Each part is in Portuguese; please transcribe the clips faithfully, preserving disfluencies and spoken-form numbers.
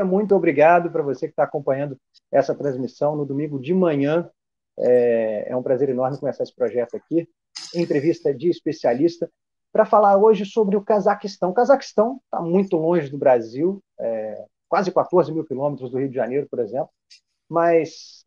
dia, muito obrigado para você que está acompanhando essa transmissão no domingo de manhã. É, é um prazer enorme começar esse projeto aqui, entrevista de especialista, para falar hoje sobre o Cazaquistão. O Cazaquistão está muito longe do Brasil, é, quase quatorze mil quilômetros do Rio de Janeiro, por exemplo, mas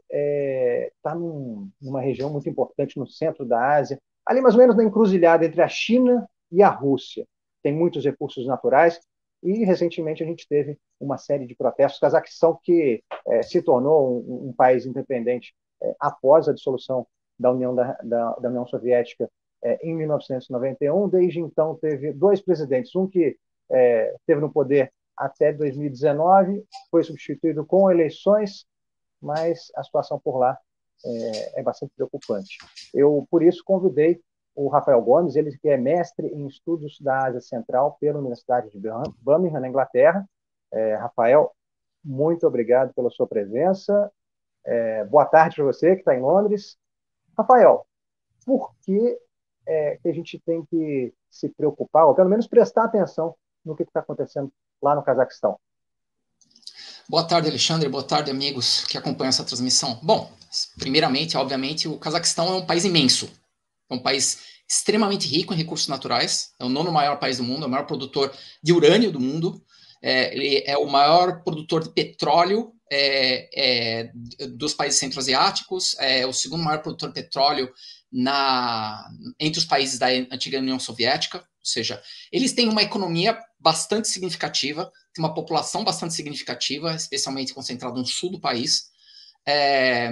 está é, num, numa região muito importante no centro da Ásia, ali mais ou menos na encruzilhada entre a China e a Rússia. Tem muitos recursos naturais e, recentemente, a gente teve uma série de protestos. O Cazaquistão, que é, se tornou um, um país independente é, após a dissolução da União, da, da, da União Soviética é, em mil novecentos e noventa e um. Desde então, teve dois presidentes. Um que é, esteve no poder até dois mil e dezenove, foi substituído com eleições, mas a situação por lá é, é bastante preocupante. Eu, por isso, convidei o Rafael Gomes, ele que é mestre em estudos da Ásia Central pela Universidade de Birmingham, na Inglaterra. É, Rafael, muito obrigado pela sua presença. É, boa tarde para você que está em Londres. Rafael, por que, é, que a gente tem que se preocupar, ou pelo menos prestar atenção no que está acontecendo lá no Cazaquistão? Boa tarde, Alexandre. Boa tarde, amigos que acompanham essa transmissão. Bom, primeiramente, obviamente, o Cazaquistão é um país imenso. É um país extremamente rico em recursos naturais, é o nono maior país do mundo, é o maior produtor de urânio do mundo, é, ele é o maior produtor de petróleo é, é, dos países centro-asiáticos, é o segundo maior produtor de petróleo na, entre os países da antiga União Soviética, ou seja, eles têm uma economia bastante significativa, tem uma população bastante significativa, especialmente concentrada no sul do país. É,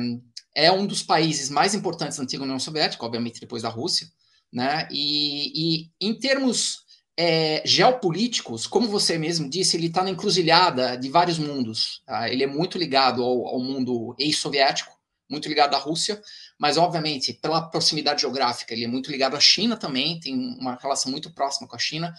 é um dos países mais importantes da antiga União Soviética, obviamente depois da Rússia, né? E, e em termos é, geopolíticos, como você mesmo disse, ele está na encruzilhada de vários mundos. Tá? Ele é muito ligado ao, ao mundo ex-soviético, muito ligado à Rússia, mas obviamente pela proximidade geográfica, ele é muito ligado à China também, tem uma relação muito próxima com a China,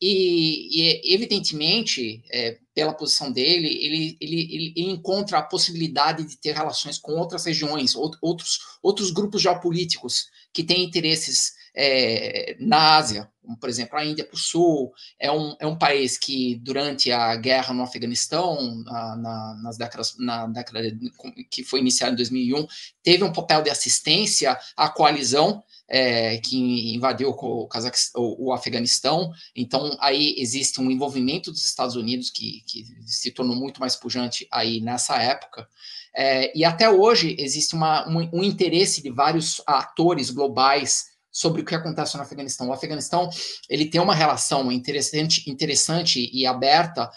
e, e evidentemente, é, pela posição dele, ele, ele, ele encontra a possibilidade de ter relações com outras regiões, outros, outros grupos geopolíticos que têm interesses é, na Ásia, como, por exemplo, a Índia para o Sul, é um, é um país que, durante a guerra no Afeganistão, na, na, nas décadas, na década de, que foi iniciada em dois mil e um, teve um papel de assistência à coalizão, É, que invadiu o, Cazaquistão, o Afeganistão. Então, aí existe um envolvimento dos Estados Unidos que, que se tornou muito mais pujante aí nessa época. É, e até hoje existe uma, um, um interesse de vários atores globais sobre o que acontece no Afeganistão. O Afeganistão ele tem uma relação interessante, interessante e aberta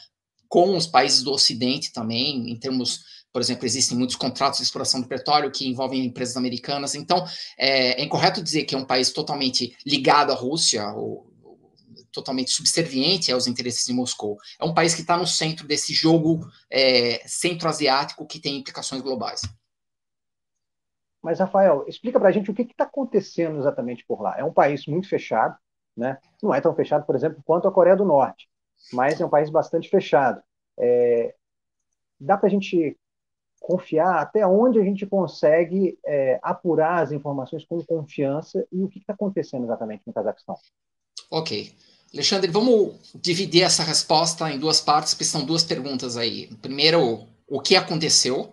com os países do Ocidente também, em termos... Por exemplo, existem muitos contratos de exploração de petróleo que envolvem empresas americanas. Então, é, é incorreto dizer que é um país totalmente ligado à Rússia, ou, ou totalmente subserviente aos interesses de Moscou. É um país que está no centro desse jogo é, centro-asiático que tem implicações globais. Mas, Rafael, explica para a gente o que está acontecendo exatamente por lá. É um país muito fechado, né? Não é tão fechado, por exemplo, quanto a Coreia do Norte, mas é um país bastante fechado. É, dá para a gente confiar até onde a gente consegue é, apurar as informações com confiança e o que está acontecendo exatamente no Cazaquistão. Ok. Alexandre, vamos dividir essa resposta em duas partes, porque são duas perguntas aí. Primeiro, o que aconteceu?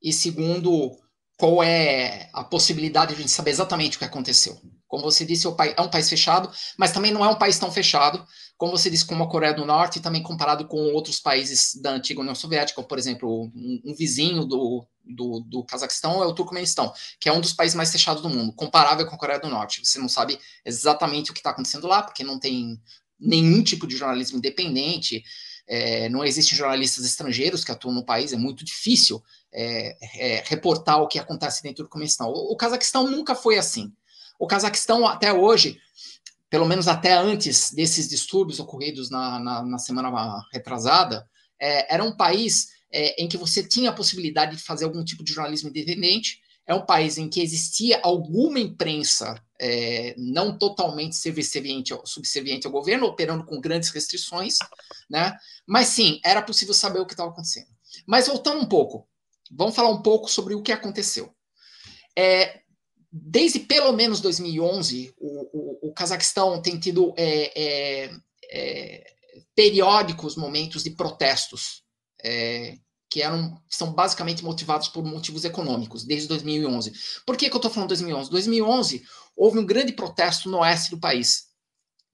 E segundo, qual é a possibilidade de a gente saber exatamente o que aconteceu? Como você disse, é um país fechado, mas também não é um país tão fechado, como você disse, como a Coreia do Norte, e também comparado com outros países da antiga União Soviética, por exemplo, um, um vizinho do, do, do Cazaquistão é o Turcomenistão, que é um dos países mais fechados do mundo, comparável com a Coreia do Norte. Você não sabe exatamente o que está acontecendo lá, porque não tem nenhum tipo de jornalismo independente, é, não existem jornalistas estrangeiros que atuam no país, é muito difícil é, é, reportar o que acontece dentro do Turcomenistão. O, o Cazaquistão nunca foi assim. O Cazaquistão, até hoje, pelo menos até antes desses distúrbios ocorridos na, na, na semana retrasada, é, era um país é, em que você tinha a possibilidade de fazer algum tipo de jornalismo independente, é um país em que existia alguma imprensa é, não totalmente subserviente ao, subserviente ao governo, operando com grandes restrições, né? Mas sim, era possível saber o que estava acontecendo. Mas voltando um pouco, vamos falar um pouco sobre o que aconteceu. É... Desde pelo menos dois mil e onze, o, o, o Cazaquistão tem tido é, é, é, periódicos momentos de protestos é, que eram, são basicamente motivados por motivos econômicos, desde dois mil e onze. Por que, que eu estou falando dois mil e onze? dois mil e onze, houve um grande protesto no oeste do país,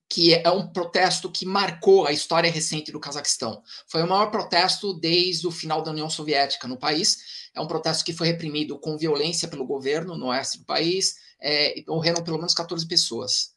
que é um protesto que marcou a história recente do Cazaquistão. Foi o maior protesto desde o final da União Soviética no país. É um protesto que foi reprimido com violência pelo governo no oeste do país, é, e morreram pelo menos quatorze pessoas.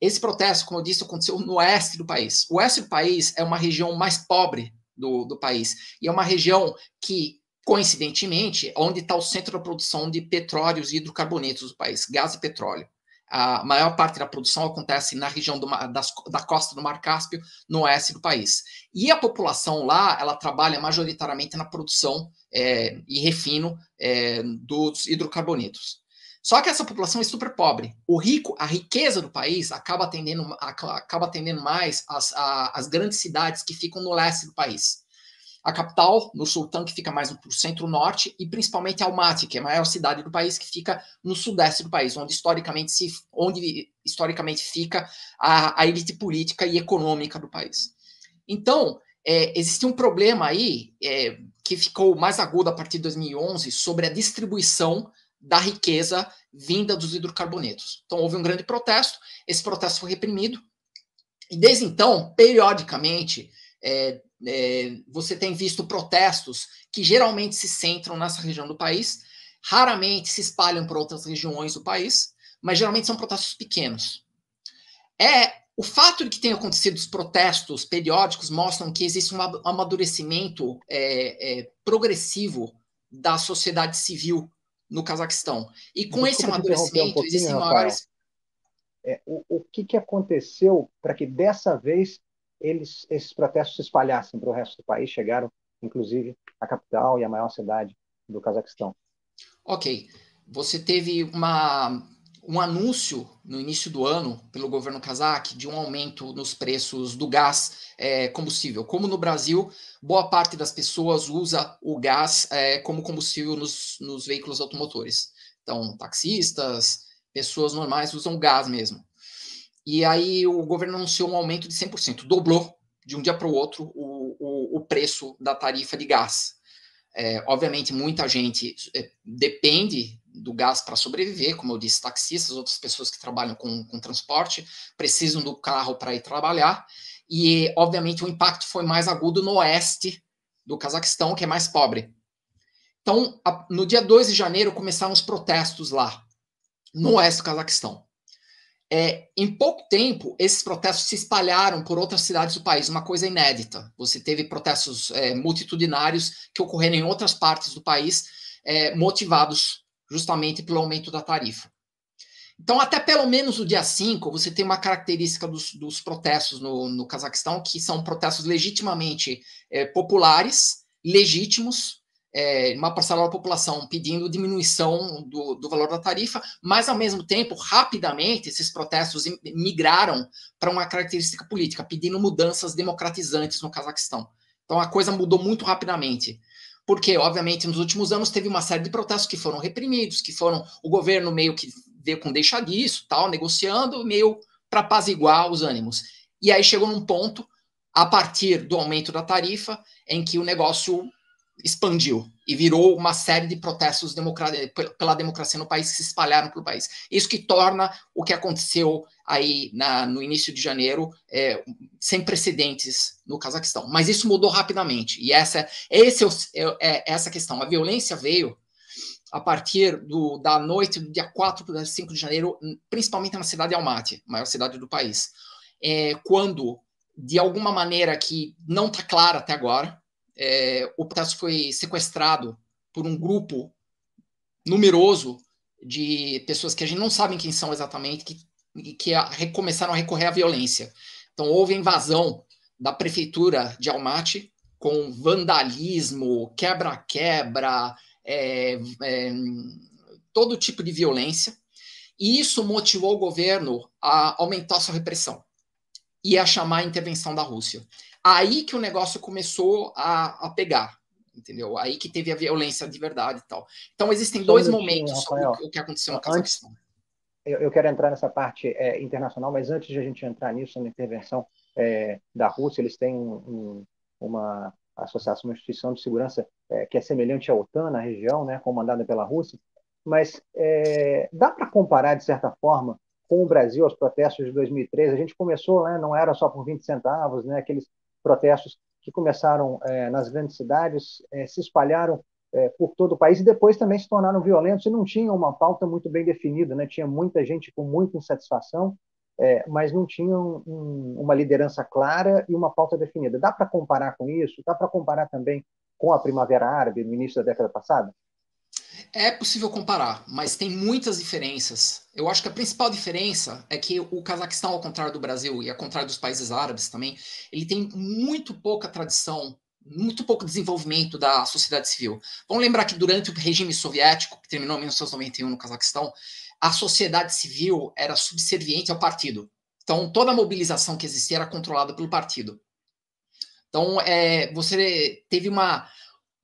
Esse protesto, como eu disse, aconteceu no oeste do país. O oeste do país é uma região mais pobre do, do país, e é uma região que, coincidentemente, onde está o centro da produção de petróleos e hidrocarbonetos do país, gás e petróleo. A maior parte da produção acontece na região do, das, da costa do Mar Cáspio, no oeste do país. E a população lá, ela trabalha majoritariamente na produção é, e refino é, dos hidrocarbonetos. Só que essa população é super pobre. O rico, a riqueza do país acaba atendendo, acaba atendendo mais as, a, as grandes cidades que ficam no leste do país. A capital, Nursultan, que fica mais no centro-norte, e principalmente Almaty, que é a maior cidade do país, que fica no sudeste do país, onde historicamente, se, onde, historicamente fica a, a elite política e econômica do país. Então, é, existe um problema aí, é, que ficou mais agudo a partir de dois mil e onze, sobre a distribuição da riqueza vinda dos hidrocarbonetos. Então, houve um grande protesto, esse protesto foi reprimido, e desde então, periodicamente, é, é, você tem visto protestos que geralmente se centram nessa região do país, raramente se espalham por outras regiões do país, mas geralmente são protestos pequenos. É, o fato de que tenham acontecido os protestos periódicos mostram que existe um amadurecimento é, é, progressivo da sociedade civil no Cazaquistão. E com Desculpa esse amadurecimento, um existem maiores... É, o, o que, que aconteceu para que dessa vez eles, esses protestos se espalhassem para o resto do país, chegaram, inclusive, à capital e à maior cidade do Cazaquistão? Ok. Você teve uma, um anúncio no início do ano pelo governo cazaque de um aumento nos preços do gás é, combustível. Como no Brasil, boa parte das pessoas usa o gás é, como combustível nos, nos veículos automotores. Então, taxistas, pessoas normais usam gás mesmo. E aí o governo anunciou um aumento de cem por cento, dobrou de um dia para o outro o, o, o preço da tarifa de gás. É, obviamente, muita gente depende do gás para sobreviver, como eu disse, taxistas, outras pessoas que trabalham com, com transporte, precisam do carro para ir trabalhar. E, obviamente, o impacto foi mais agudo no oeste do Cazaquistão, que é mais pobre. Então, a, no dia dois de janeiro, começaram os protestos lá, no oeste do Cazaquistão. É, em pouco tempo, esses protestos se espalharam por outras cidades do país, uma coisa inédita. Você teve protestos é, multitudinários que ocorreram em outras partes do país, é, motivados justamente pelo aumento da tarifa. Então, até pelo menos o dia cinco, você tem uma característica dos, dos protestos no, no Cazaquistão, que são protestos legitimamente é, populares, legítimos, É, uma parcela da população pedindo diminuição do, do valor da tarifa, mas, ao mesmo tempo, rapidamente, esses protestos migraram para uma característica política, pedindo mudanças democratizantes no Cazaquistão. Então, a coisa mudou muito rapidamente, porque, obviamente, nos últimos anos teve uma série de protestos que foram reprimidos, que foram, o governo meio que veio com deixar disso, tal, negociando, meio para apaziguar os ânimos. E aí chegou num ponto, a partir do aumento da tarifa, em que o negócio expandiu e virou uma série de protestos democr- pela democracia no país que se espalharam pelo país. Isso que torna o que aconteceu aí na, no início de janeiro é, sem precedentes no Cazaquistão. Mas isso mudou rapidamente. E essa, esse é, é essa questão. A violência veio a partir do, da noite do dia quatro para o dia cinco de janeiro, principalmente na cidade de Almaty, maior cidade do país. É, quando, de alguma maneira que não está clara até agora, É, o protesto foi sequestrado por um grupo numeroso de pessoas que a gente não sabe quem são exatamente, que, que a, começaram a recorrer à violência. Então, houve a invasão da prefeitura de Almaty com vandalismo, quebra-quebra, é, é, todo tipo de violência, e isso motivou o governo a aumentar sua repressão e a chamar a intervenção da Rússia. Aí que o negócio começou a, a pegar, entendeu? Aí que teve a violência de verdade e tal. Então, existem dois Todo momentos dia, Rafael, sobre o que aconteceu na Cazaquistão. Eu, eu quero entrar nessa parte é, internacional, mas antes de a gente entrar nisso, na intervenção é, da Rússia, eles têm um, um, uma associação, uma instituição de segurança é, que é semelhante à OTAN na região, né, comandada pela Rússia, mas é, dá para comparar, de certa forma, com o Brasil, aos protestos de dois mil e treze. A gente começou, né, não era só por vinte centavos, né, aqueles protestos que começaram é, nas grandes cidades, é, se espalharam é, por todo o país e depois também se tornaram violentos e não tinham uma pauta muito bem definida, né? Tinha muita gente com muita insatisfação, é, mas não tinham um, uma liderança clara e uma pauta definida. Dá para comparar com isso? Dá para comparar também com a Primavera Árabe no início da década passada? É possível comparar, mas tem muitas diferenças. Eu acho que a principal diferença é que o Cazaquistão, ao contrário do Brasil e ao contrário dos países árabes também, ele tem muito pouca tradição, muito pouco desenvolvimento da sociedade civil. Vamos lembrar que durante o regime soviético, que terminou em mil novecentos e noventa e um no Cazaquistão, a sociedade civil era subserviente ao partido. Então, toda a mobilização que existia era controlada pelo partido. Então, é, você teve uma,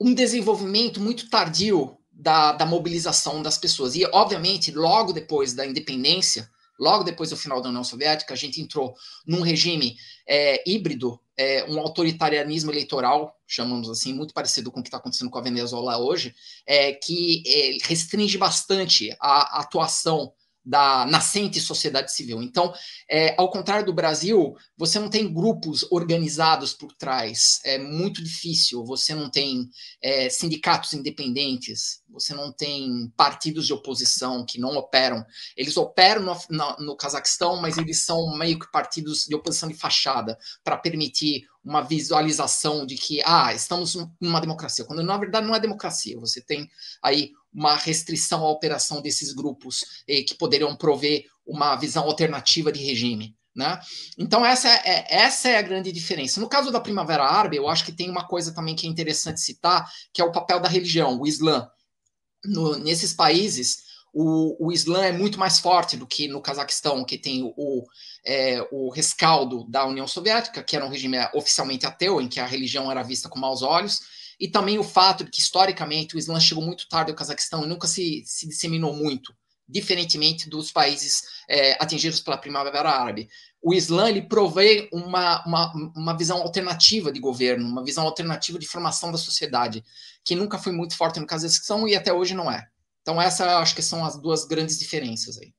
um desenvolvimento muito tardio Da, da mobilização das pessoas. E, obviamente, logo depois da independência, logo depois do final da União Soviética, a gente entrou num regime é, híbrido, é, um autoritarianismo eleitoral, chamamos assim, muito parecido com o que está acontecendo com a Venezuela hoje, é, que é, restringe bastante a, a atuação da nascente sociedade civil. Então, é, ao contrário do Brasil, você não tem grupos organizados por trás, é muito difícil, você não tem é, sindicatos independentes, você não tem partidos de oposição que não operam. Eles operam no, no, no Cazaquistão, mas eles são meio que partidos de oposição de fachada, para permitir uma visualização de que, ah, estamos numa democracia, quando na verdade não é democracia. Você tem aí uma restrição à operação desses grupos eh, que poderiam prover uma visão alternativa de regime, né? Então essa é, essa é a grande diferença. No caso da Primavera Árabe, eu acho que tem uma coisa também que é interessante citar, que é o papel da religião, o Islã. No, nesses países, o, o Islã é muito mais forte do que no Cazaquistão, que tem o, o, é, o rescaldo da União Soviética, que era um regime oficialmente ateu, em que a religião era vista com maus olhos, e também o fato de que, historicamente, o Islã chegou muito tarde ao Cazaquistão e nunca se, se disseminou muito, diferentemente dos países é, atingidos pela Primavera Árabe. O Islã, ele provê uma, uma, uma visão alternativa de governo, uma visão alternativa de formação da sociedade, que nunca foi muito forte no Cazaquistão e até hoje não é. Então, essas acho que são as duas grandes diferenças aí.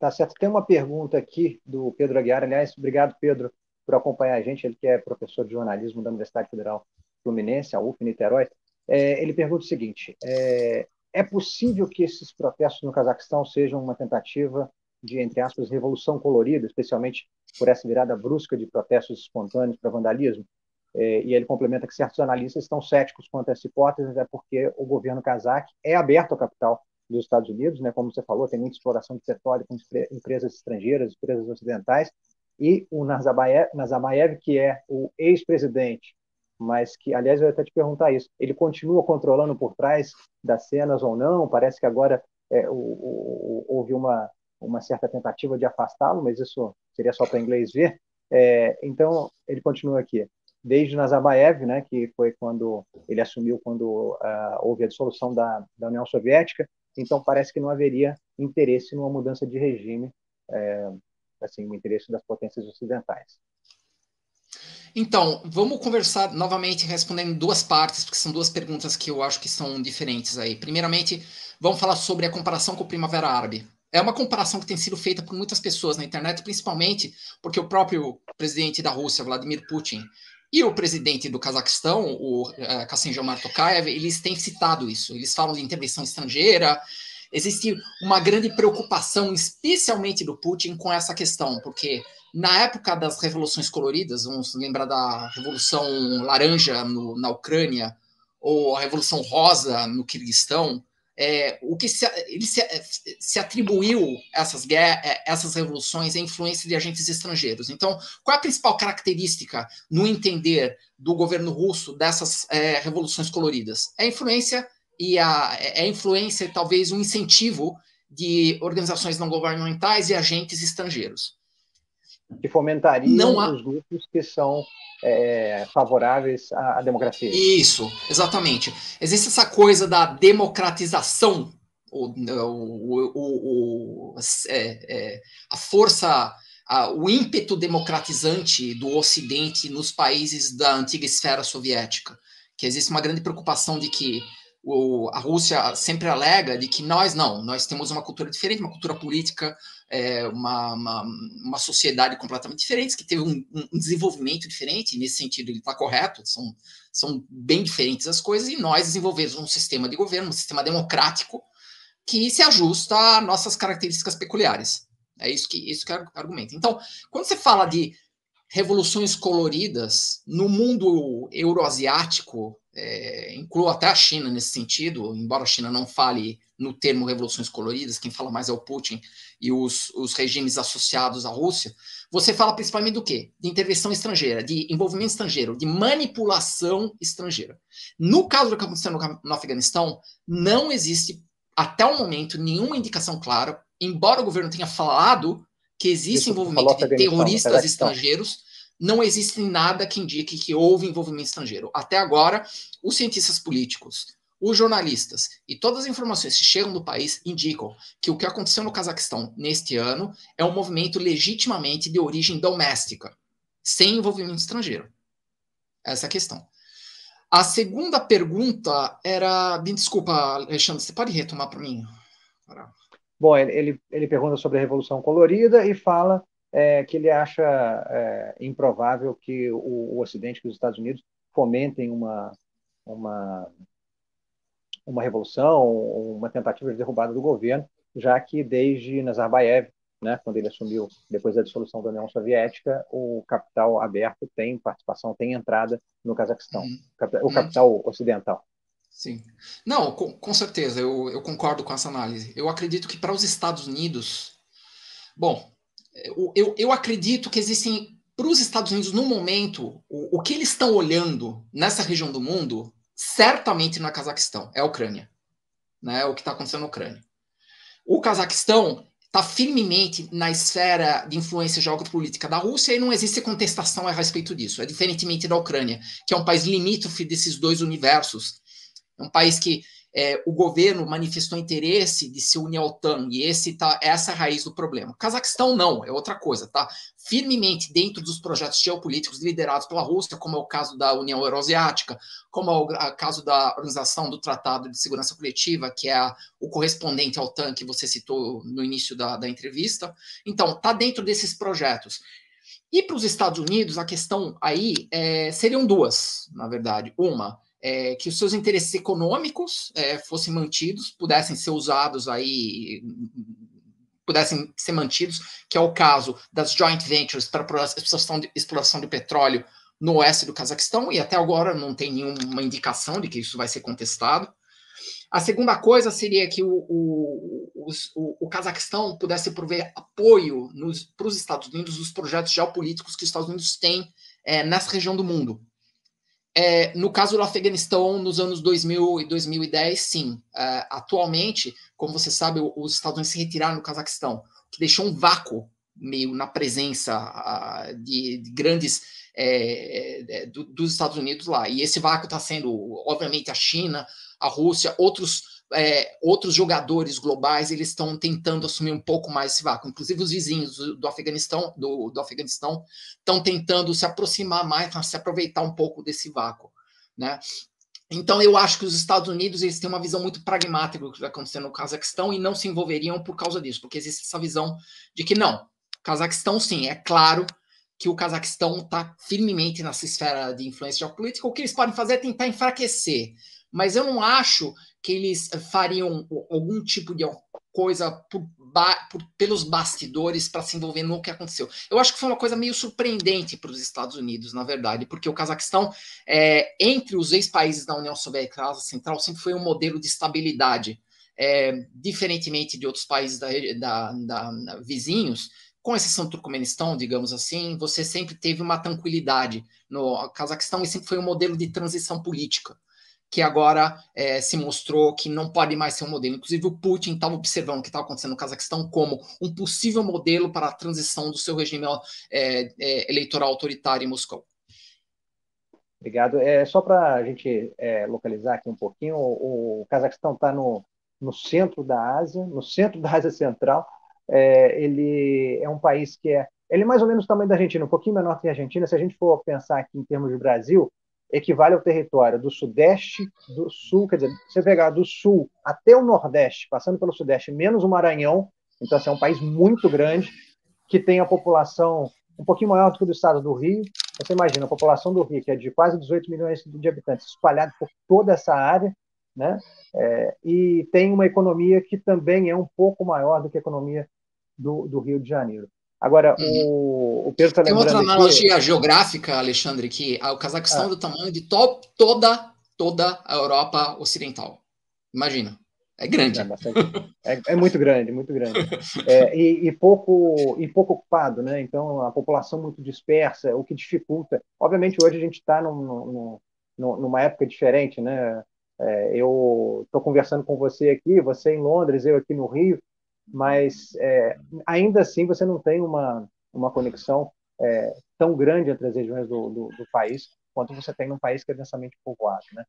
Tá certo. Tem uma pergunta aqui do Pedro Aguiar. Aliás, obrigado, Pedro, por acompanhar a gente. Ele que é professor de jornalismo da Universidade Federal Fluminense, a U F, Niterói. É, ele pergunta o seguinte, é, é possível que esses protestos no Cazaquistão sejam uma tentativa de, entre aspas, revolução colorida, especialmente por essa virada brusca de protestos espontâneos para vandalismo? É, e ele complementa que certos analistas estão céticos quanto a essa hipótese, até porque o governo cazaque é aberto ao capital dos Estados Unidos, né? Como você falou, tem muita exploração de petróleo com empresas estrangeiras, empresas ocidentais, e o Nazarbayev, Nazarbayev que é o ex-presidente, mas que, aliás, eu ia até te perguntar isso, ele continua controlando por trás das cenas ou não? Parece que agora é, o, o, houve uma, uma certa tentativa de afastá-lo, mas isso seria só para inglês ver. É, então, ele continua aqui. Desde Nazarbayev, né, que foi quando ele assumiu, quando uh, houve a dissolução da, da União Soviética, então parece que não haveria interesse numa mudança de regime, é, assim, o interesse das potências ocidentais. Então, vamos conversar novamente respondendo em duas partes, porque são duas perguntas que eu acho que são diferentes aí. Primeiramente, vamos falar sobre a comparação com a Primavera Árabe. É uma comparação que tem sido feita por muitas pessoas na internet, principalmente porque o próprio presidente da Rússia, Vladimir Putin, e o presidente do Cazaquistão, o uh, Kassym-Jomart Tokayev, eles têm citado isso. Eles falam de intervenção estrangeira. Existe uma grande preocupação, especialmente do Putin, com essa questão, porque na época das revoluções coloridas, vamos lembrar da Revolução Laranja no, na Ucrânia, ou a Revolução Rosa no Quirguistão, é, o que se, ele se, se atribuiu essas, essas revoluções à influência de agentes estrangeiros. Então, qual é a principal característica no entender do governo russo dessas é, revoluções coloridas? É a influência e a, a influência e talvez um incentivo de organizações não governamentais e agentes estrangeiros. Que fomentariam há... os grupos que são é, favoráveis à, à democracia. Isso, exatamente. Existe essa coisa da democratização, ou, ou, ou, ou, é, é, a força... ah, o ímpeto democratizante do Ocidente nos países da antiga esfera soviética, que existe uma grande preocupação de que o, a Rússia sempre alega de que nós não, nós temos uma cultura diferente, uma cultura política, é, uma, uma, uma sociedade completamente diferente, que teve um, um desenvolvimento diferente, nesse sentido ele está correto, são, são bem diferentes as coisas, e nós desenvolvemos um sistema de governo, um sistema democrático, que se ajusta a nossas características peculiares. É isso que, isso que é o argumento. Então, quando você fala de revoluções coloridas no mundo euroasiático, é, incluo até a China nesse sentido, embora a China não fale no termo revoluções coloridas, quem fala mais é o Putin e os, os regimes associados à Rússia, você fala principalmente do quê? De intervenção estrangeira, de envolvimento estrangeiro, de manipulação estrangeira. No caso do que aconteceu no, no Afeganistão, não existe, até o momento, nenhuma indicação clara, embora o governo tenha falado que existe envolvimento de terroristas estrangeiros, não existe nada que indique que houve envolvimento estrangeiro. Até agora, os cientistas políticos, os jornalistas e todas as informações que chegam do país indicam que o que aconteceu no Cazaquistão neste ano é um movimento legitimamente de origem doméstica, sem envolvimento estrangeiro. Essa é a questão. A segunda pergunta era... Me desculpa, Alexandre, você pode retomar para mim? Bom, ele, ele pergunta sobre a Revolução Colorida e fala é, que ele acha é, improvável que o, o Ocidente, que os Estados Unidos, fomentem uma, uma, uma revolução, uma tentativa de derrubada do governo, já que desde Nazarbayev, né, quando ele assumiu depois da dissolução da União Soviética, o capital aberto tem participação, tem entrada no Cazaquistão, hum, o capital hum. ocidental. Sim. Não, com, com certeza, eu, eu concordo com essa análise. Eu acredito que para os Estados Unidos... Bom, eu, eu, eu acredito que existem, para os Estados Unidos, no momento, o, o que eles estão olhando nessa região do mundo, certamente não é Cazaquistão, é a Ucrânia. Né, o que está acontecendo na Ucrânia. O Cazaquistão... está firmemente na esfera de influência geopolítica da Rússia e não existe contestação a respeito disso. É diferentemente da Ucrânia, que é um país limítrofe desses dois universos. É um país que é, o governo manifestou interesse de se unir à OTAN e esse tá, essa é a raiz do problema. O Cazaquistão não, é outra coisa. Tá firmemente dentro dos projetos geopolíticos liderados pela Rússia, como é o caso da União Euroasiática, como é o a, caso da Organização do Tratado de Segurança Coletiva, que é a, o correspondente à OTAN que você citou no início da, da entrevista. Então, está dentro desses projetos. E para os Estados Unidos, a questão aí é, seriam duas, na verdade. Uma... É, que os seus interesses econômicos é, fossem mantidos, pudessem ser usados aí, pudessem ser mantidos, que é o caso das joint ventures para exploração de, exploração de petróleo no oeste do Cazaquistão, e até agora não tem nenhuma indicação de que isso vai ser contestado. A segunda coisa seria que o, o, o, o Cazaquistão pudesse prover apoio para os Estados Unidos, os projetos geopolíticos que os Estados Unidos têm é, nessa região do mundo. É, no caso do Afeganistão, nos anos dois mil e dois mil e dez, sim. É, atualmente, como você sabe, os Estados Unidos se retiraram do Cazaquistão, que deixou um vácuo meio na presença a, de, de grandes é, é, do, dos Estados Unidos lá. E esse vácuo está sendo, obviamente, a China, a Rússia, outros, é, outros jogadores globais, eles estão tentando assumir um pouco mais esse vácuo. Inclusive, os vizinhos do Afeganistão, do, do Afeganistão estão tentando se aproximar mais, se aproveitar um pouco desse vácuo, né? Então, eu acho que os Estados Unidos eles têm uma visão muito pragmática do que está acontecendo no Cazaquistão e não se envolveriam por causa disso, porque existe essa visão de que não, Cazaquistão sim, é claro que o Cazaquistão está firmemente nessa esfera de influência geopolítica, o que eles podem fazer é tentar enfraquecer, mas eu não acho que eles fariam algum tipo de coisa por ba por, pelos bastidores para se envolver no que aconteceu. Eu acho que foi uma coisa meio surpreendente para os Estados Unidos, na verdade, porque o Cazaquistão, é, entre os ex-países da União Soviética e Ásia Central, sempre foi um modelo de estabilidade, é, diferentemente de outros países da, da, da, da, vizinhos, com exceção do Turcomenistão, digamos assim, você sempre teve uma tranquilidade no Cazaquistão e sempre foi um modelo de transição política, que agora é, se mostrou que não pode mais ser um modelo. Inclusive, o Putin estava observando o que estava acontecendo no Cazaquistão como um possível modelo para a transição do seu regime é, é, eleitoral autoritário em Moscou. Obrigado. É, só para a gente é, localizar aqui um pouquinho, o, o Cazaquistão está no, no centro da Ásia, no centro da Ásia Central. É, ele é um país que é, Ele é mais ou menos o tamanho da Argentina, um pouquinho menor que a Argentina. Se a gente for pensar aqui em termos de Brasil, equivale ao território do sudeste, do sul, quer dizer, se você pegar do sul até o nordeste, passando pelo sudeste, menos o Maranhão, então assim, é um país muito grande, que tem a população um pouquinho maior do que o do estado do Rio. Você imagina, a população do Rio, que é de quase dezoito milhões de habitantes, espalhada por toda essa área, né? É, e tem uma economia que também é um pouco maior do que a economia do, do Rio de Janeiro. Agora, o, o Pedro está lembrando. Tem outra analogia que... geográfica, Alexandre, que o Cazaquistão ah. é do tamanho de top, toda, toda a Europa Ocidental. Imagina. É grande. É, é, é muito grande, muito grande. É, e, e, pouco, e pouco ocupado, né? Então, a população muito dispersa, o que dificulta. Obviamente, hoje a gente está num, num, num, numa época diferente, né? É, eu estou conversando com você aqui, você em Londres, eu aqui no Rio. Mas, é, ainda assim, você não tem uma, uma conexão é, tão grande entre as regiões do, do, do país quanto você tem num país que é densamente povoado, né?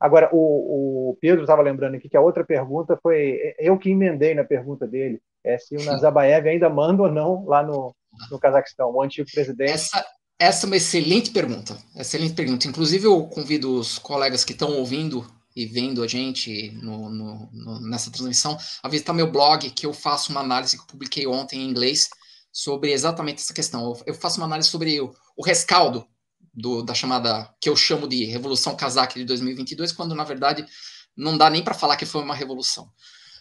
Agora, o, o Pedro estava lembrando aqui que a outra pergunta foi... Eu que emendei na pergunta dele, é se o Nazarbayev ainda manda ou não lá no, no Cazaquistão, o antigo presidente... Essa, essa é uma excelente pergunta, excelente pergunta. Inclusive, eu convido os colegas que estão ouvindo... e vendo a gente no, no, no, nessa transmissão, a visitar meu blog, que eu faço uma análise que eu publiquei ontem em inglês sobre exatamente essa questão. Eu, eu faço uma análise sobre o, o rescaldo do, da chamada, que eu chamo de Revolução Cazaque de dois mil e vinte e dois, quando, na verdade, não dá nem para falar que foi uma revolução.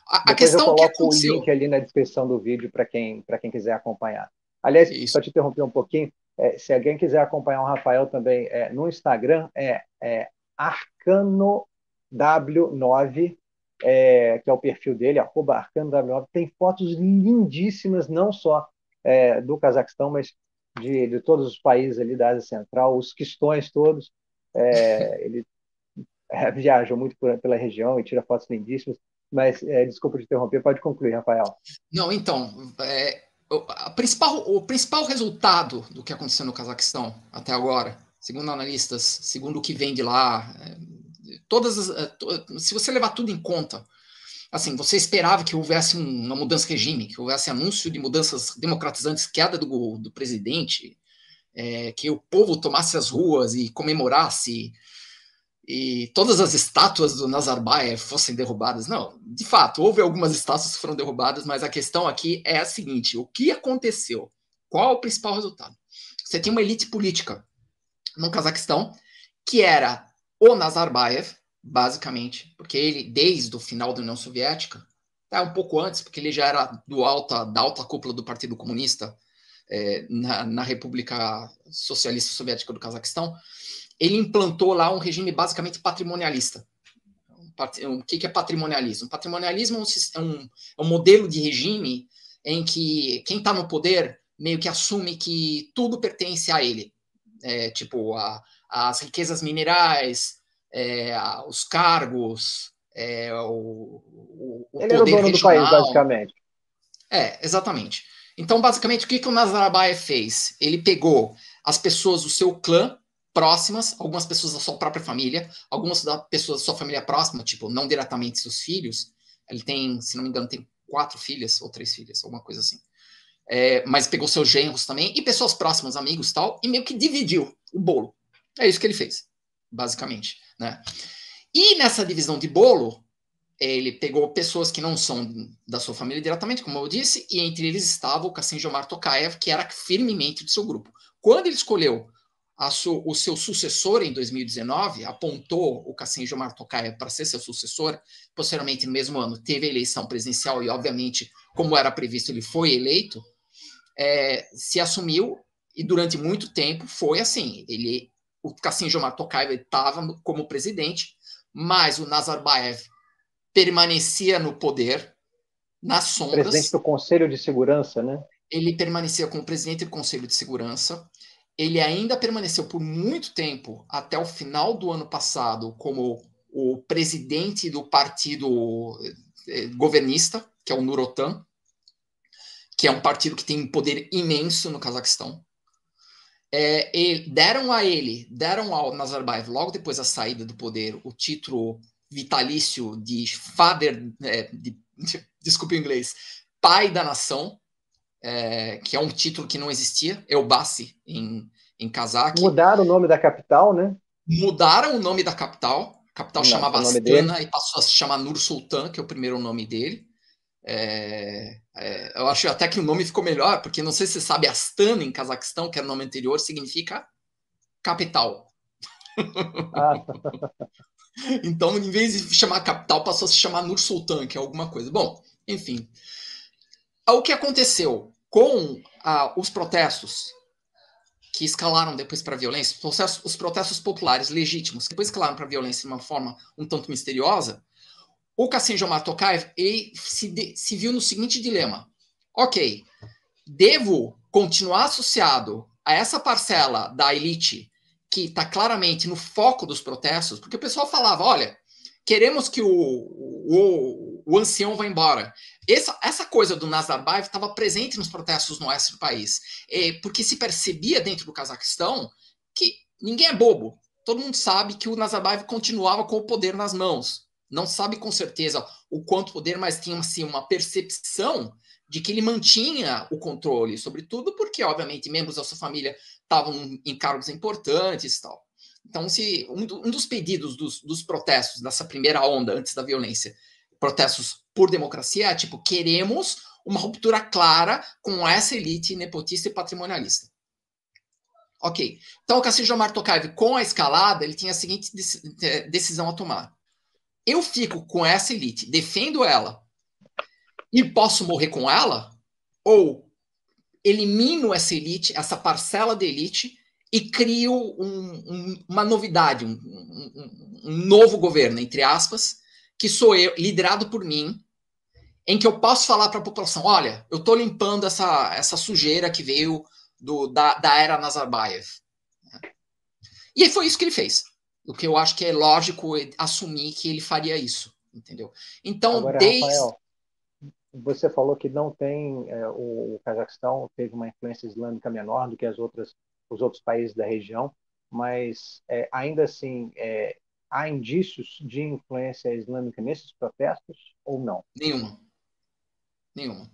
A, a questão eu coloco que aconteceu... o link ali na descrição do vídeo para quem, para quem quiser acompanhar. Aliás, Isso. só te interromper um pouquinho, é, se alguém quiser acompanhar o Rafael também é, no Instagram, é, é Arcano... W nove, é, que é o perfil dele, arroba Arcano W nove, tem fotos lindíssimas, não só é, do Cazaquistão, mas de, de todos os países ali da Ásia Central, os quistões todos, é, ele é, viaja muito por, pela região e tira fotos lindíssimas, mas é, desculpa te interromper, pode concluir, Rafael. Não, então, é, a principal, o principal resultado do que aconteceu no Cazaquistão até agora, segundo analistas, segundo o que vem de lá... É, Todas as, se você levar tudo em conta, assim, você esperava que houvesse uma mudança de regime, que houvesse anúncio de mudanças democratizantes, queda do, do presidente, é, que o povo tomasse as ruas e comemorasse, e todas as estátuas do Nazarbayev fossem derrubadas. Não, de fato, houve algumas estátuas que foram derrubadas, mas a questão aqui é a seguinte, o que aconteceu? Qual o principal resultado? Você tem uma elite política no Cazaquistão que era... o Nazarbayev, basicamente, porque ele, desde o final da União Soviética, tá, um pouco antes, porque ele já era do alta, da alta cúpula do Partido Comunista é, na, na República Socialista Soviética do Cazaquistão, ele implantou lá um regime basicamente patrimonialista. Um, um, o que, que é patrimonialismo? Patrimonialismo é um, é um modelo de regime em que quem está no poder meio que assume que tudo pertence a ele. É, tipo, a... as riquezas minerais, é, os cargos, é, o, o, o Ele poder era o dono regional. Do país, basicamente. É, exatamente. Então, basicamente, o que, que o Nazarbayev fez? Ele pegou as pessoas do seu clã próximas, algumas pessoas da sua própria família, algumas da pessoas da sua família próxima, tipo, não diretamente seus filhos. Ele tem, se não me engano, tem quatro filhas ou três filhas, alguma coisa assim. É, mas pegou seus genros também e pessoas próximas, amigos e tal, e meio que dividiu o bolo. É isso que ele fez, basicamente, né? E nessa divisão de bolo, ele pegou pessoas que não são da sua família diretamente, como eu disse, e entre eles estava o Kassym-Jomart Tokayev, que era firmemente do seu grupo. Quando ele escolheu a su- o seu sucessor em dois mil e dezenove, apontou o Kassym-Jomart Tokayev para ser seu sucessor, posteriormente, no mesmo ano, teve a eleição presidencial e, obviamente, como era previsto, ele foi eleito, é, se assumiu e, durante muito tempo, foi assim, ele... O Kassym-Jomart Tokayev estava como presidente, mas o Nazarbayev permanecia no poder, nas sombras. Presidente do Conselho de Segurança, né? Ele permanecia como presidente do Conselho de Segurança. Ele ainda permaneceu por muito tempo, até o final do ano passado, como o presidente do partido governista, que é o Nur Otan, que é um partido que tem um poder imenso no Cazaquistão. É, ele, deram a ele, deram ao Nazarbayev, logo depois da saída do poder, o título vitalício de father, é, de, de, desculpe o inglês, pai da nação, é, que é um título que não existia, Elbassi, em, em cazaque. Mudaram o nome da capital, né? Mudaram o nome da capital. A capital não, chamava Astana e passou a se chamar Nur-Sultan, que é o primeiro nome dele. É, é, eu acho até que o nome ficou melhor, porque não sei se você sabe, Astana, em Cazaquistão, que era o nome anterior, significa capital. Ah. Então, em vez de chamar capital, passou a se chamar Nur-Sultan, que é alguma coisa. Bom, enfim. O que aconteceu com ah, os protestos que escalaram depois para a violência, os protestos, os protestos populares legítimos, que depois escalaram para a violência de uma forma um tanto misteriosa, o Kassym-Jomart Tokayev ele se, de, se viu no seguinte dilema. Ok, devo continuar associado a essa parcela da elite que está claramente no foco dos protestos, porque o pessoal falava, olha, queremos que o, o, o ancião vá embora. Essa, essa coisa do Nazarbayev estava presente nos protestos no oeste do país, porque se percebia dentro do Cazaquistão que ninguém é bobo. Todo mundo sabe que o Nazarbayev continuava com o poder nas mãos. Não sabe com certeza o quanto poder, mas tinha assim, uma percepção de que ele mantinha o controle, sobretudo porque, obviamente, membros da sua família estavam em cargos importantes e tal. Então, se, um, do, um dos pedidos dos, dos protestos, dessa primeira onda antes da violência, protestos por democracia, é tipo, queremos uma ruptura clara com essa elite nepotista e patrimonialista. Ok. Então, o Kassym-Jomart Tokayev, com a escalada, ele tinha a seguinte decisão a tomar. Eu fico com essa elite, defendo ela e posso morrer com ela? Ou elimino essa elite, essa parcela da elite e crio um, um, uma novidade, um, um, um novo governo, entre aspas, que sou eu, liderado por mim, em que eu posso falar para a população, olha, eu estou limpando essa, essa sujeira que veio do, da, da era Nazarbayev. E foi isso que ele fez. O que eu acho que é lógico assumir que ele faria isso, entendeu? Então, agora, desde... Rafael, você falou que não tem... É, o, o Cazaquistão teve uma influência islâmica menor do que as outras, os outros países da região, mas, é, ainda assim, é, há indícios de influência islâmica nesses protestos ou não? Nenhuma. Nenhuma.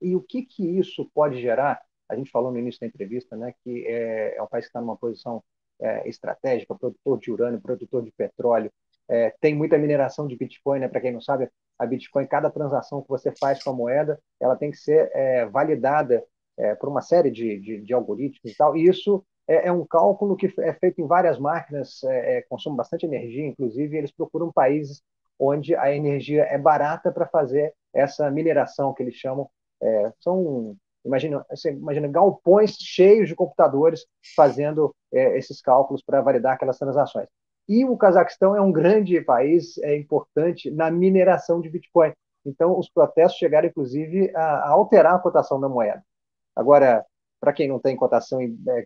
E o que, que isso pode gerar? A gente falou no início da entrevista, né, que é, é um país que está numa posição... É, estratégica, produtor de urânio, produtor de petróleo, é, tem muita mineração de bitcoin, né? Para quem não sabe, a bitcoin, cada transação que você faz com a moeda, ela tem que ser é, validada é, por uma série de, de, de algoritmos e tal, e isso é, é um cálculo que é feito em várias máquinas, é, é, consome bastante energia, inclusive eles procuram países onde a energia é barata para fazer essa mineração que eles chamam, é, são... Imagina, você imagina galpões cheios de computadores fazendo é, esses cálculos para validar aquelas transações. E o Cazaquistão é um grande país, é importante na mineração de Bitcoin. Então, os protestos chegaram, inclusive, a, a alterar a cotação da moeda. Agora, para quem não tem cotação,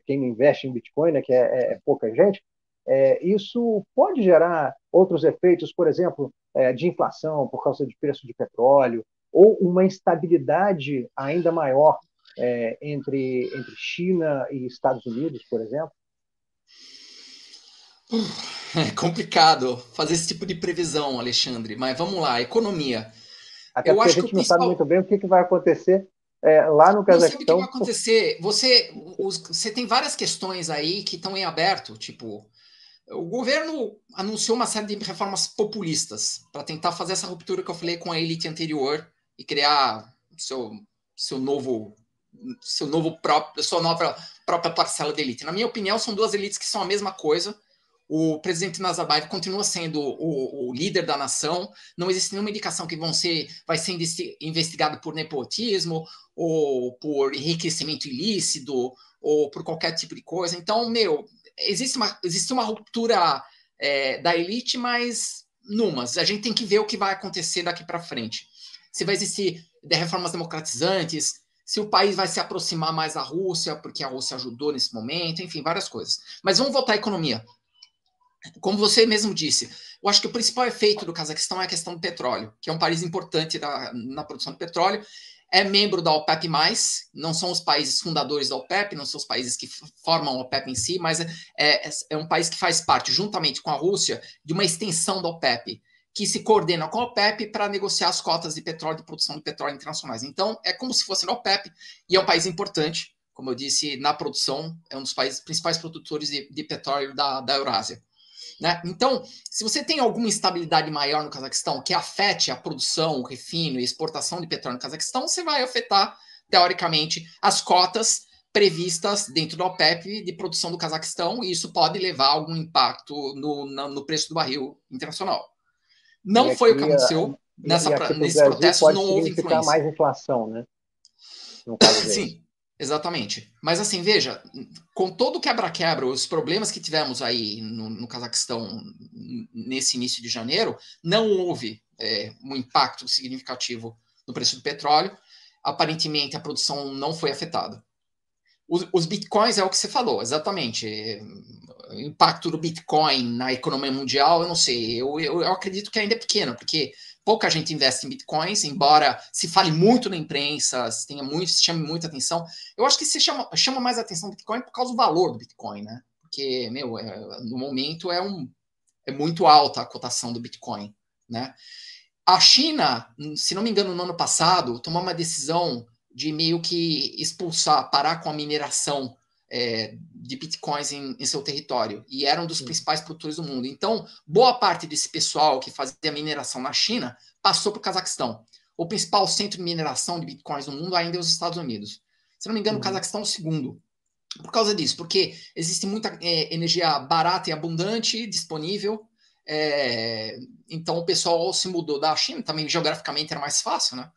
quem não investe em Bitcoin, né, que é, é pouca gente, é, isso pode gerar outros efeitos, por exemplo, é, de inflação por causa de preço de petróleo, ou uma instabilidade ainda maior é, entre, entre China e Estados Unidos, por exemplo? É complicado fazer esse tipo de previsão, Alexandre, mas vamos lá, economia. Até eu porque acho a gente que não principal... sabe muito bem o que vai acontecer é, lá no Cazaquistão. Não sabe o que vai acontecer. Você, os, você tem várias questões aí que estão em aberto, tipo... O governo anunciou uma série de reformas populistas para tentar fazer essa ruptura que eu falei com a elite anterior, e criar seu, seu novo, seu novo próprio, sua nova própria parcela de elite. Na minha opinião, são duas elites que são a mesma coisa. O presidente Nazarbayev continua sendo o, o líder da nação. Não existe nenhuma indicação que vão ser, vai ser investigado por nepotismo ou por enriquecimento ilícito ou por qualquer tipo de coisa. Então, meu, existe uma, existe uma ruptura é, da elite, mas numas. A gente tem que ver o que vai acontecer daqui para frente. Se vai existir reformas democratizantes, se o país vai se aproximar mais da Rússia, porque a Rússia ajudou nesse momento, enfim, várias coisas. Mas vamos voltar à economia. Como você mesmo disse, eu acho que o principal efeito do Cazaquistão é a questão do petróleo, que é um país importante da, na produção de petróleo, é membro da OPEP mais, não são os países fundadores da OPEP, não são os países que formam a OPEP em si, mas é, é, é um país que faz parte, juntamente com a Rússia, de uma extensão da OPEP, que se coordenam com a OPEP para negociar as cotas de petróleo, de produção de petróleo internacionais. Então, é como se fosse na OPEP, e é um país importante, como eu disse, na produção, é um dos países principais produtores de, de petróleo da, da Eurásia. Né? Então, se você tem alguma instabilidade maior no Cazaquistão que afete a produção, o refino e exportação de petróleo no Cazaquistão, você vai afetar, teoricamente, as cotas previstas dentro da OPEP de produção do Cazaquistão, e isso pode levar a algum impacto no, na, no preço do barril internacional. Não e foi aqui, o que aconteceu e, nessa, e aqui pro nesse Brasil protesto, não houve influência. Pode mais inflação, né? No caso dele. Sim, exatamente. Mas assim, veja, com todo o quebra-quebra, os problemas que tivemos aí no, no Cazaquistão nesse início de janeiro, não houve é, um impacto significativo no preço do petróleo. Aparentemente, a produção não foi afetada. Os, os bitcoins é o que você falou, exatamente. O impacto do bitcoin na economia mundial, eu não sei, eu, eu, eu acredito que ainda é pequeno, porque pouca gente investe em bitcoins, embora se fale muito na imprensa, se, tenha muito, se chame muita atenção. Eu acho que se chama, chama mais atenção do bitcoin por causa do valor do bitcoin, né? Porque, meu, é, no momento é, um, é muito alta a cotação do bitcoin, né? A China, se não me engano, no ano passado, tomou uma decisão de meio que expulsar, parar com a mineração é, de bitcoins em, em seu território. E era um dos Sim. principais produtores do mundo. Então, boa parte desse pessoal que fazia mineração na China passou para o Cazaquistão. O principal centro de mineração de bitcoins do mundo ainda é os Estados Unidos. Se não me engano, hum. o Cazaquistão é o segundo. Por causa disso, porque existe muita é, energia barata e abundante disponível. É, então, o pessoal se mudou da China. Também, geograficamente, era mais fácil, né?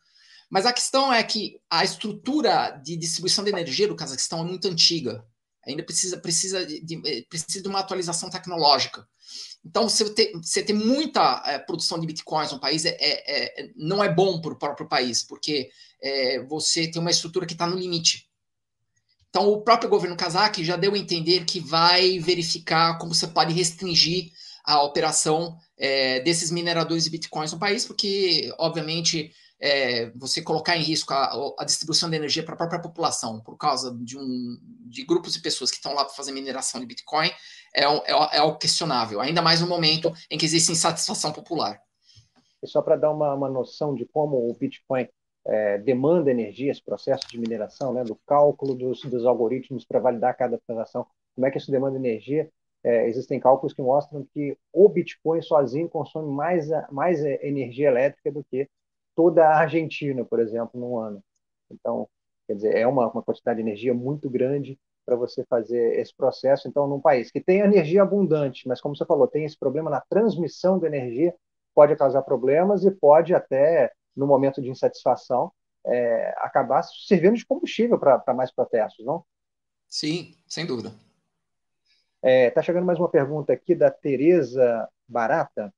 Mas a questão é que a estrutura de distribuição de energia do Cazaquistão é muito antiga. Ainda precisa, precisa, de, precisa de uma atualização tecnológica. Então, você ter, você ter muita é, produção de bitcoins no país é, é, é, não é bom para o próprio país, porque é, você tem uma estrutura que está no limite. Então, o próprio governo cazaque já deu a entender que vai verificar como você pode restringir a operação é, desses mineradores de bitcoins no país, porque, obviamente... É, você colocar em risco a, a distribuição de energia para a própria população por causa de, um, de grupos de pessoas que estão lá para fazer mineração de Bitcoin é, é, é algo questionável, ainda mais no momento em que existe insatisfação popular. E só para dar uma, uma noção de como o Bitcoin é, demanda energia, esse processo de mineração, né, do cálculo dos, dos algoritmos para validar cada transação, como é que isso demanda energia? É, existem cálculos que mostram que o Bitcoin sozinho consome mais, mais energia elétrica do que toda a Argentina, por exemplo, num ano. Então, quer dizer, é uma, uma quantidade de energia muito grande para você fazer esse processo. Então, num país que tem energia abundante, mas como você falou, tem esse problema na transmissão da energia, pode causar problemas e pode até, no momento de insatisfação, é, acabar servindo de combustível para mais protestos, não? Sim, sem dúvida. Está chegando mais uma pergunta aqui da Tereza Barata.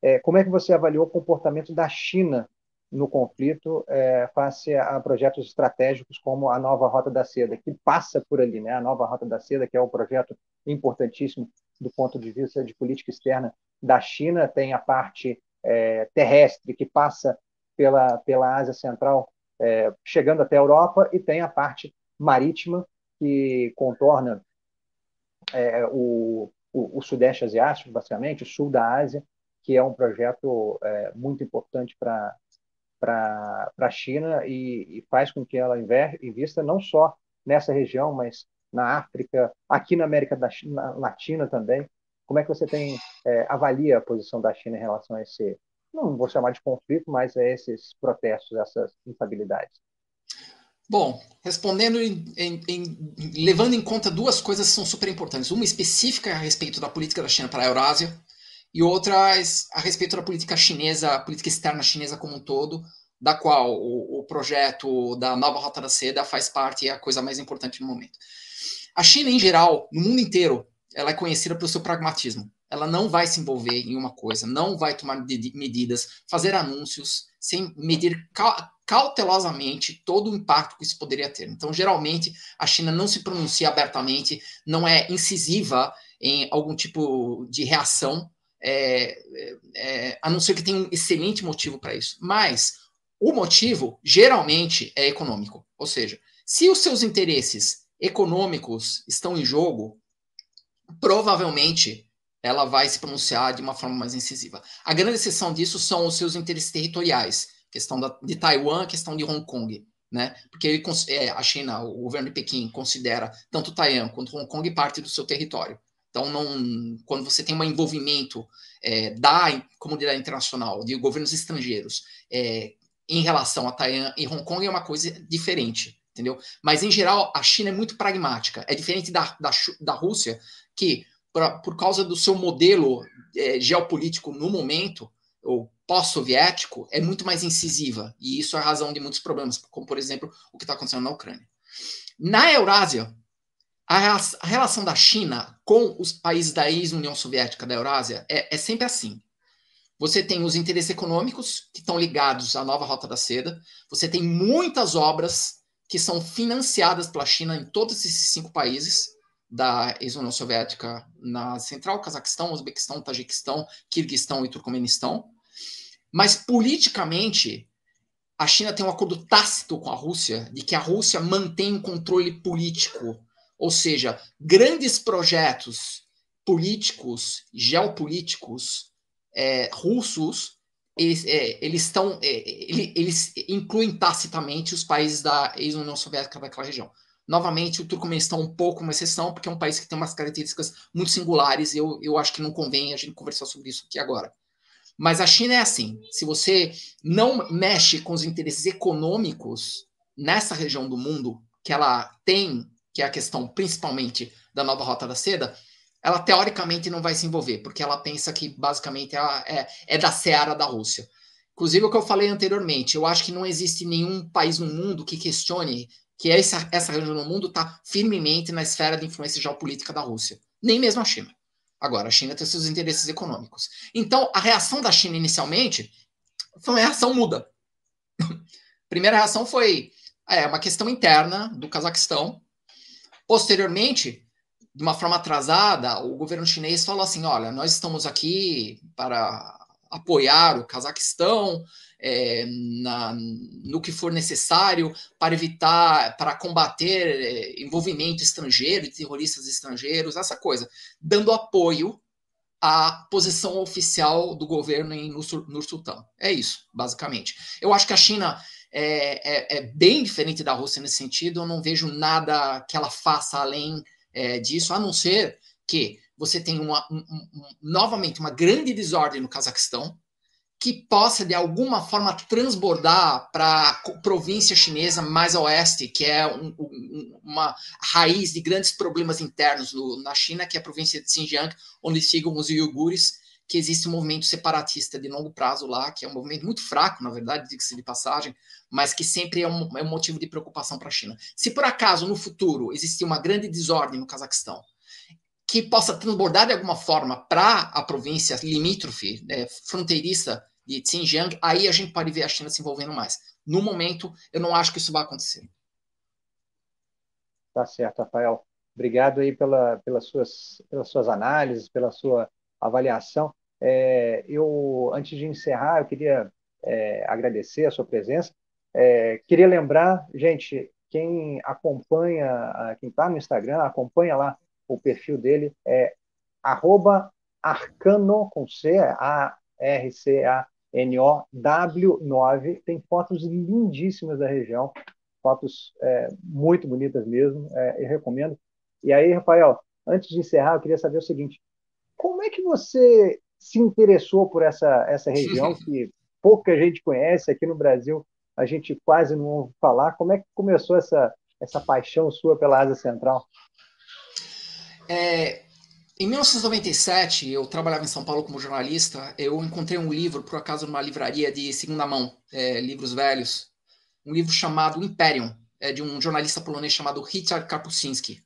É, como é que você avaliou o comportamento da China no conflito é, face a projetos estratégicos como a nova Rota da Seda, que passa por ali, né? A nova Rota da Seda, que é um projeto importantíssimo do ponto de vista de política externa da China, tem a parte é, terrestre, que passa pela, pela Ásia Central, é, chegando até a Europa, e tem a parte marítima, que contorna é, o, o, o Sudeste Asiático, basicamente, o Sul da Ásia, que é um projeto é, muito importante para para a China e, e faz com que ela invista não só nessa região, mas na África, aqui na América da China, Latina também. Como é que você tem é, avalia a posição da China em relação a esse, não vou chamar de conflito, mas a esses protestos, essas instabilidades? Bom, respondendo, em, em, em, levando em conta duas coisas que são super importantes. Uma específica a respeito da política da China para a Eurásia, e outras a respeito da política chinesa, a política externa chinesa como um todo, da qual o, o projeto da nova Rota da Seda faz parte e é a coisa mais importante no momento. A China, em geral, no mundo inteiro, ela é conhecida pelo seu pragmatismo. Ela não vai se envolver em uma coisa, não vai tomar de, de, medidas, fazer anúncios, sem medir ca, cautelosamente todo o impacto que isso poderia ter. Então, geralmente, a China não se pronuncia abertamente, não é incisiva em algum tipo de reação, É, é, a não ser que tenha um excelente motivo para isso. Mas o motivo, geralmente, é econômico. Ou seja, se os seus interesses econômicos estão em jogo, provavelmente ela vai se pronunciar de uma forma mais incisiva. A grande exceção disso são os seus interesses territoriais, questão da, de Taiwan, questão de Hong Kong, né? Porque ele, é, a China, o governo de Pequim, considera tanto Taiwan quanto Hong Kong parte do seu território. Então, não, quando você tem um envolvimento é, da comunidade internacional, de governos estrangeiros, é, em relação a Taiwan e Hong Kong é uma coisa diferente, entendeu? Mas, em geral, a China é muito pragmática. É diferente da, da, da Rússia, que... por causa do seu modelo é, geopolítico no momento, ou pós-soviético, é muito mais incisiva. E isso é a razão de muitos problemas, como, por exemplo, o que está acontecendo na Ucrânia. Na Eurásia, a, a relação da China com os países da ex-União Soviética da Eurásia é, é sempre assim. Você tem os interesses econômicos, que estão ligados à nova Rota da Seda. Você tem muitas obras que são financiadas pela China em todos esses cinco países, da ex-União Soviética na Ásia Central, Cazaquistão, Uzbequistão, Tajiquistão, Quirguistão e Turcomenistão. Mas, politicamente, a China tem um acordo tácito com a Rússia de que a Rússia mantém um controle político, ou seja, grandes projetos políticos, geopolíticos, é, russos, eles, é, eles, estão, é, eles incluem tacitamente os países da ex-União Soviética daquela região. Novamente, o Turcomenistão é um pouco uma exceção, porque é um país que tem umas características muito singulares, e eu, eu acho que não convém a gente conversar sobre isso aqui agora. Mas a China é assim, se você não mexe com os interesses econômicos nessa região do mundo, que ela tem, que é a questão principalmente da nova Rota da Seda, ela teoricamente não vai se envolver, porque ela pensa que basicamente ela é, é da seara da Rússia. Inclusive, o que eu falei anteriormente, eu acho que não existe nenhum país no mundo que questione que essa, essa região do mundo está firmemente na esfera de influência geopolítica da Rússia. Nem mesmo a China. Agora, a China tem seus interesses econômicos. Então, a reação da China inicialmente foi uma reação muda. A primeira reação foi é, uma questão interna do Cazaquistão. Posteriormente, de uma forma atrasada, o governo chinês falou assim, olha, nós estamos aqui para apoiar o Cazaquistão, É, na, no que for necessário para evitar, para combater é, envolvimento estrangeiro, terroristas estrangeiros, essa coisa, dando apoio à posição oficial do governo em Nursultan. É isso, basicamente. Eu acho que a China é, é, é bem diferente da Rússia nesse sentido, eu não vejo nada que ela faça além é, disso, a não ser que você tenha uma, um, um, novamente uma grande desordem no Cazaquistão, que possa, de alguma forma, transbordar para a província chinesa mais a oeste, que é um, um, uma raiz de grandes problemas internos no, na China, que é a província de Xinjiang, onde ficam os Uigures, que existe um movimento separatista de longo prazo lá, que é um movimento muito fraco, na verdade, diga-se de passagem, mas que sempre é um, é um motivo de preocupação para a China. Se, por acaso, no futuro, existir uma grande desordem no Cazaquistão, que possa transbordar de alguma forma para a província limítrofe, né, fronteiriça, de Xinjiang, aí a gente pode ver a China se envolvendo mais. No momento, eu não acho que isso vai acontecer. Tá certo, Rafael. Obrigado aí pela, pelas, suas, pelas suas análises, pela sua avaliação. É, eu, antes de encerrar, eu queria é, agradecer a sua presença. É, queria lembrar, gente, quem acompanha, quem está no Instagram, acompanha lá o perfil dele, é arroba arcano, com C, a R C A N O W nove, tem fotos lindíssimas da região, fotos é, muito bonitas mesmo, é, eu recomendo. E aí, Rafael, antes de encerrar, eu queria saber o seguinte, como é que você se interessou por essa, essa região que pouca gente conhece, aqui no Brasil a gente quase não ouve falar, como é que começou essa, essa paixão sua pela Ásia Central? É... Em mil novecentos e noventa e sete, eu trabalhava em São Paulo como jornalista, eu encontrei um livro, por acaso, numa livraria de segunda mão, é, livros velhos, um livro chamado Imperium, é, de um jornalista polonês chamado Ryszard Kapuściński.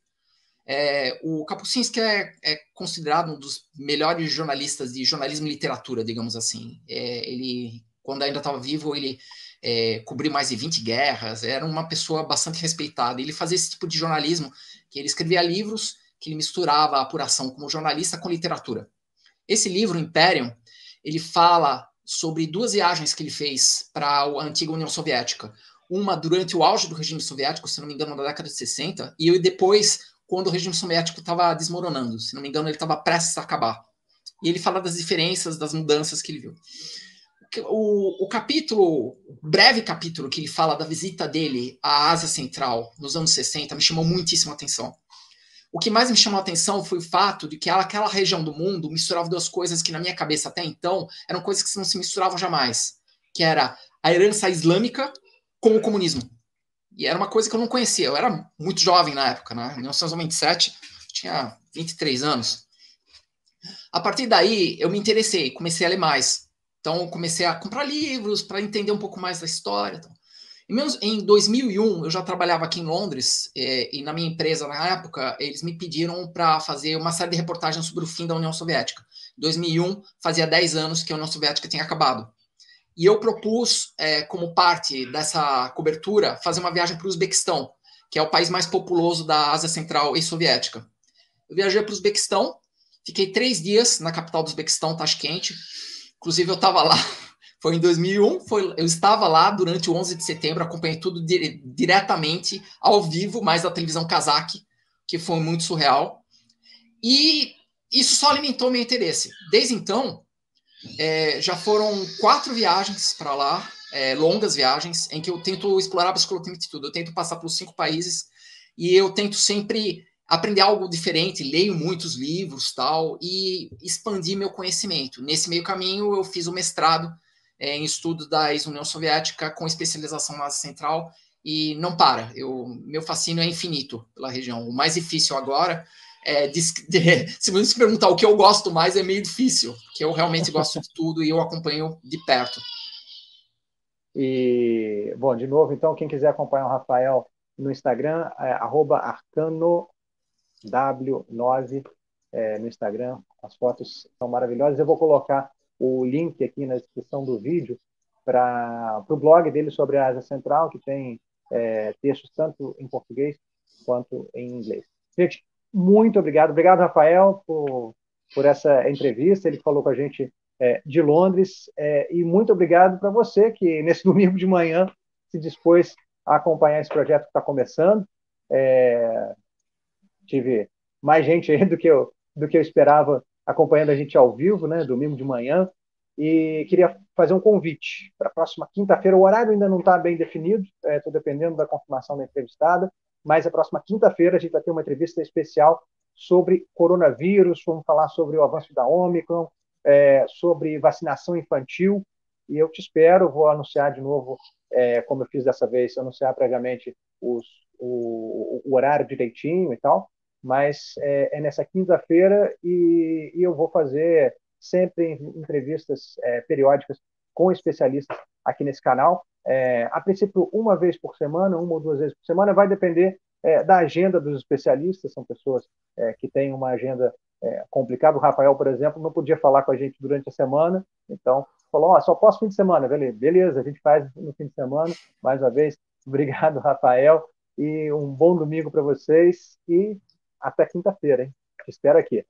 É, o Kapuściński é, é considerado um dos melhores jornalistas de jornalismo e literatura, digamos assim. É, ele, quando ainda estava vivo, ele é, cobriu mais de vinte guerras, era uma pessoa bastante respeitada. Ele fazia esse tipo de jornalismo, que ele escrevia livros, que ele misturava a apuração como jornalista com literatura. Esse livro, Imperium, ele fala sobre duas viagens que ele fez para a antiga União Soviética. Uma durante o auge do regime soviético, se não me engano, na década de sessenta, e depois, quando o regime soviético estava desmoronando. Se não me engano, ele estava prestes a acabar. e ele fala das diferenças, das mudanças que ele viu. O, o capítulo, breve capítulo que ele fala da visita dele à Ásia Central nos anos sessenta me chamou muitíssimo a atenção. O que mais me chamou a atenção foi o fato de que aquela região do mundo misturava duas coisas que na minha cabeça até então eram coisas que não se misturavam jamais, que era a herança islâmica com o comunismo. E era uma coisa que eu não conhecia, eu era muito jovem na época, né? Em mil novecentos e vinte e sete, tinha vinte e três anos. A partir daí eu me interessei, comecei a ler mais. Então eu comecei a comprar livros para entender um pouco mais da história. Então. Em dois mil e um, eu já trabalhava aqui em Londres, e na minha empresa, na época, eles me pediram para fazer uma série de reportagens sobre o fim da União Soviética. Em dois mil e um, fazia dez anos que a União Soviética tinha acabado. E eu propus, como parte dessa cobertura, fazer uma viagem para o Uzbequistão, que é o país mais populoso da Ásia Central e Soviética. Eu viajei para o Uzbequistão, fiquei três dias na capital do Uzbequistão, Tashkent. Inclusive, eu estava lá... Foi em dois mil e um, foi, eu estava lá durante o onze de setembro, acompanhei tudo dire, diretamente, ao vivo, mais da televisão cazaque, que foi muito surreal. E isso só alimentou meu interesse. Desde então, é, já foram quatro viagens para lá, é, longas viagens, em que eu tento explorar absolutamente tudo. Eu tento passar pelos cinco países e eu tento sempre aprender algo diferente, leio muitos livros tal, e expandi meu conhecimento. Nesse meio caminho, eu fiz o mestrado em estudo da ex-União Soviética com especialização na Ásia Central, e não para. Eu, meu fascínio é infinito pela região. O mais difícil agora é... De, de, se você me perguntar o que eu gosto mais, é meio difícil, porque eu realmente gosto de tudo e eu acompanho de perto. E, bom, de novo, então, quem quiser acompanhar o Rafael no Instagram, é arroba arcano W nove é, no Instagram. As fotos são maravilhosas. Eu vou colocar o link aqui na descrição do vídeo para o blog dele sobre a Ásia Central, que tem é, textos tanto em português quanto em inglês. Gente, muito obrigado. Obrigado, Rafael, por, por essa entrevista. Ele falou com a gente é, de Londres. É, e muito obrigado para você, que nesse domingo de manhã se dispôs a acompanhar esse projeto que está começando. É, tive mais gente aí do que eu, do que eu esperava acompanhando a gente ao vivo, né, domingo de manhã, e queria fazer um convite para a próxima quinta-feira. O horário ainda não está bem definido, estou é, dependendo da confirmação da entrevistada, mas a próxima quinta-feira a gente vai ter uma entrevista especial sobre coronavírus, vamos falar sobre o avanço da Ômicron, é, sobre vacinação infantil, e eu te espero, vou anunciar de novo, é, como eu fiz dessa vez, anunciar previamente os, o, o horário direitinho e tal, mas é, é nessa quinta-feira e, e eu vou fazer sempre entrevistas é, periódicas com especialistas aqui nesse canal, é, a princípio uma vez por semana, uma ou duas vezes por semana, vai depender é, da agenda dos especialistas, são pessoas é, que têm uma agenda é, complicada. O Rafael, por exemplo, não podia falar com a gente durante a semana, então falou, oh, só posso fim de semana, beleza, a gente faz no fim de semana. Mais uma vez, obrigado, Rafael, e um bom domingo para vocês, e até quinta-feira, hein? Te espero aqui.